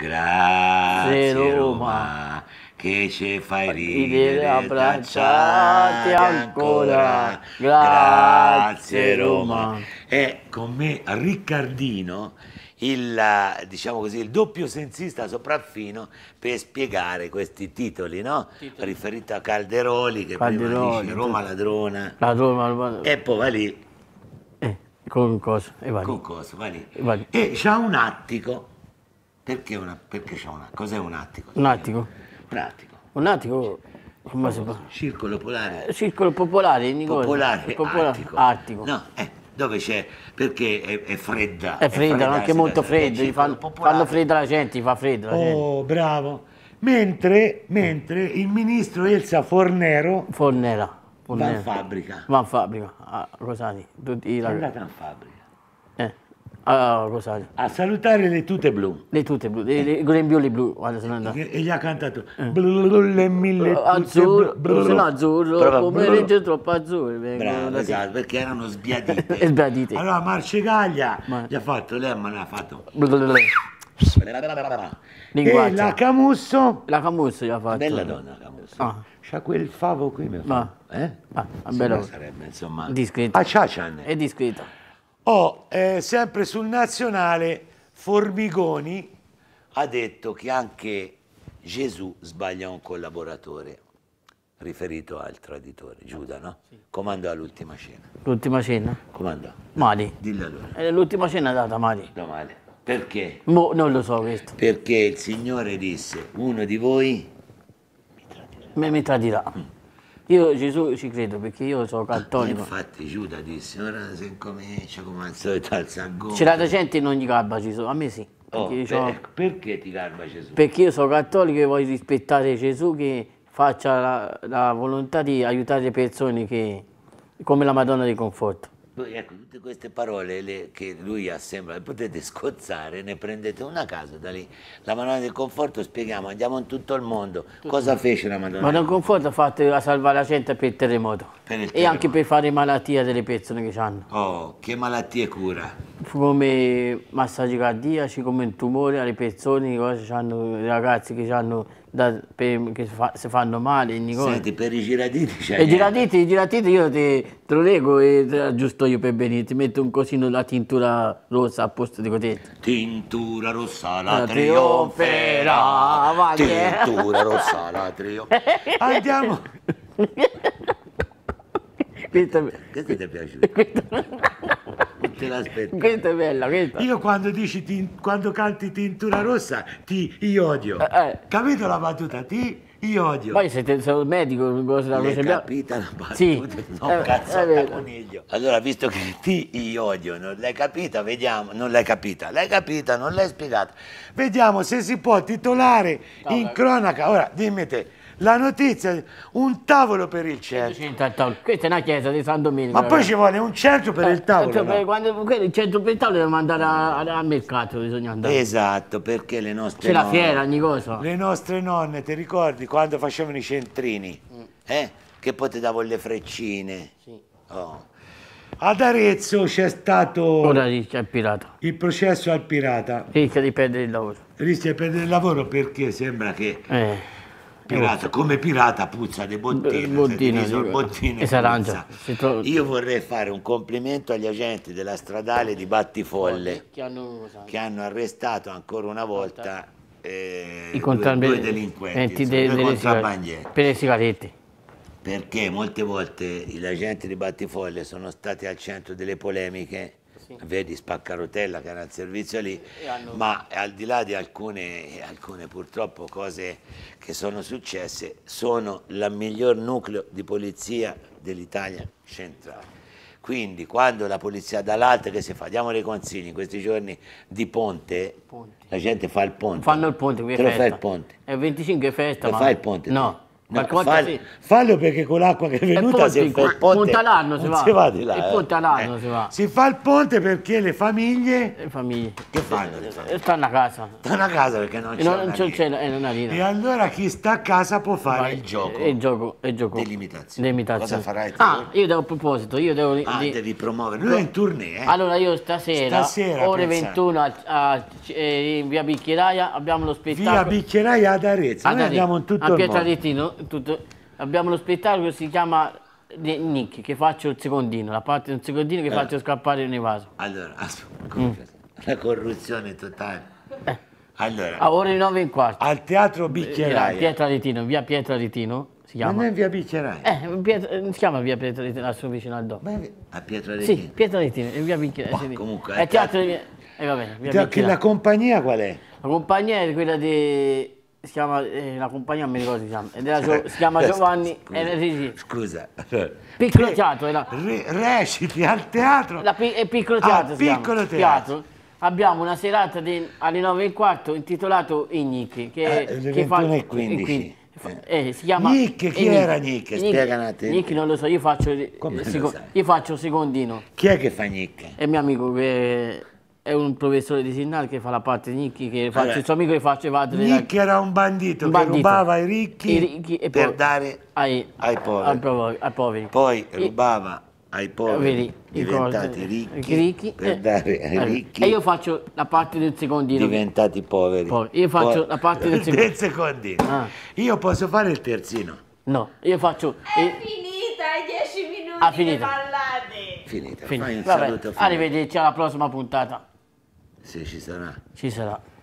Grazie Roma, che ci fai ridere abbracciati ancora. Grazie Roma. E con me Riccardino, il doppio sensista sopraffino per spiegare questi titoli, no? Riferito a Calderoli, che prima dice Roma ladrona. Ladrona. E poi va lì. Con cosa? E va lì. Con cosa? Va lì. E va lì. E c'ha un attico. Perché c'è un attico? Cos'è un attico? Un attico? Pratico. Un attico? Come si fa? Circolo popolare. Circolo popolare, popolare, attico. Attico. No, dove c'è? Perché è fredda. È fredda, non è che molto fredda. Fanno fredda la gente, fa fredda la gente. Oh, bravo. Mentre il ministro Elsa Fornero... Fornera. Va in fabbrica. Va in fabbrica, a Rosani. È andata in fabbrica. A salutare le tute blu. Le tute blu, i grembioli blu. Guarda, sono andato. E gli ha cantato blu le mille tute azzurro, blu. Sono azzurro, brava, come legge troppo azzurro. Bravo, esatto, perché erano sbiadite. Sbiadite. Allora Marcegaglia gli ha fatto, lei me l'ha fatto. E la Camusso. La Camusso gli ha fatto. Bella donna la Camusso. C'ha quel favo qui, mi fa. Bella. Sarebbe, insomma. Discreta. A Ciacian. È discreta. Sempre sul nazionale, Formigoni ha detto che anche Gesù sbaglia un collaboratore, riferito al traditore, Giuda, no? Sì. Comandò all'ultima cena. L'ultima cena? Comandò. Male. Dillo allora. L'ultima cena è data male. Da male. Perché? Non lo so questo. Perché il Signore disse, uno di voi mi tradirà. Mi tradirà. Io Gesù ci credo perché io sono cattolico. Infatti Giuda disse, ora se incomincia come al solito al sangue. C'era la gente che non gli garba Gesù, a me sì. Perché, perché ti garba Gesù? Perché io sono cattolico e voglio rispettare Gesù che faccia la volontà di aiutare le persone come la Madonna del Conforto. Ecco, tutte queste parole che lui assembla, le potete scozzare, ne prendete una a caso da lì. La Madonna del Conforto, spieghiamo, andiamo in tutto il mondo. Cosa fece la Madonna? La Madonna del Conforto ha fatto salvare la gente per il terremoto. E anche per fare malattie delle persone che hanno. Oh, che malattie cura? Come massaggi cardiaci, come il tumore alle persone, i ragazzi che hanno... se fanno male. Senti, per i giraditi c'è i giraditi io te lo leggo e te aggiusto io per bene, ti metto un cosino la tintura rossa a posto di cotetta. Tintura rossa la trionferà, tintura rossa la trionferà. Andiamo. Questa ti è piaciuta? Questa è bella, questa. Io quando canti tintura rossa io odio. Capito la battuta? Io odio. Poi se sei un medico, l'hai capita la battuta? Sì. No, cazzo, coniglio. Allora, visto che io odio, non l'hai capita, vediamo. Non l'hai capita. L'hai capita, non l'hai spiegata. Vediamo se si può titolare in cronaca. Ora, dimmi te. La notizia, un tavolo per il centro. Questa è una chiesa di San Domingo. Ma poi ci vuole un centro per il tavolo. No? Il centro per il tavolo deve andare al mercato, bisogna andare. Esatto, perché le nostre nonne... C'è la fiera, ogni cosa. Le nostre nonne, ti ricordi, quando facevano i centrini? Che poi ti davano le freccine. Sì. Oh. Ad Arezzo c'è stato il processo al pirata. Rischia di perdere il lavoro. Rischia di perdere il lavoro perché sembra che... Pirata, come pirata puzza dei bottini e si arancia. Io vorrei fare un complimento agli agenti della stradale di Battifolle che hanno arrestato ancora una volta due delinquenti, due contrabbandieri per le sigarette. Perché molte volte gli agenti di Battifolle sono stati al centro delle polemiche. Vedi Spaccarotella che era al servizio lì, ma al di là di alcune purtroppo cose che sono successe, sono il miglior nucleo di polizia dell'Italia centrale. Quindi quando la polizia dall'alto che si fa? Diamo dei consigli in questi giorni di ponte. La gente fa il ponte. Fanno il ponte, qui è festa. Lo fa il ponte. È 25 festa. Lo fa il ponte? No. Ma fallo perché con l'acqua che è venuta si fa il ponte, si va di là. Il ponte all'anno si va. Si fa il ponte perché le famiglie. Le famiglie. Che fanno le famiglie? Stanno a casa. Stanno a casa perché non c'è. E allora chi sta a casa può fare il gioco. Il gioco. Delimitazione. Cosa farai tu? Ah, io devo, a proposito, io devo. Ah, devi promuovere. Lui è in tournée, eh? Allora io stasera ore 21 in Via Bicchieraia abbiamo lo spettacolo. Via Bicchieraia ad Arezzo. Noi andiamo in tutto il mondo. A Pietro Aretino. Abbiamo lo spettacolo che si chiama Nick, che faccio il secondino, la parte del secondino che faccio scappare in vaso. Allora, la corruzione totale. Allora, a ore 9:15. Al teatro Bicchieraia. Pietro Aretino, via Pietro Aretino. Si chiama. Non è via Bicchieraia. Si chiama via Pietro Aretino, la sua vicino al Do. A Pietro Aretino? Sì, Pietro Aretino, è via Bicchieraia. Oh, comunque. È teatro di... va bene, via Bicchieraia. La compagnia qual è? La compagnia è quella di... Si chiama, la compagnia non mi ricordo si chiama Giovanni. Scusa. Piccolo Teatro. Reciti al teatro. Piccolo Teatro. Piccolo Teatro. Abbiamo una serata alle 9:15 intitolato I Nicchi. Alle 21:15. Si chiama Nick, chi era Nick? Spiega un attimo. Nick non lo so, io faccio secondino. Chi è che fa Nick? È mio amico che... È un professore di Sinnal che fa la parte di Nicchi, che faccio il suo amico che faceva... Nicchi era un bandito che rubava ai ricchi per dare ai poveri. Poi rubava ai poveri diventati ricchi per dare ai ricchi. E io faccio la parte del secondino. Diventati poveri. Io faccio la parte del secondino. Ah. Io posso fare il terzino? No, io faccio... È finita, 10 minuti finita. Ballate. Finita. Fai un saluto. Arrivederci alla prossima puntata. Se ci sarà. Ci sarà.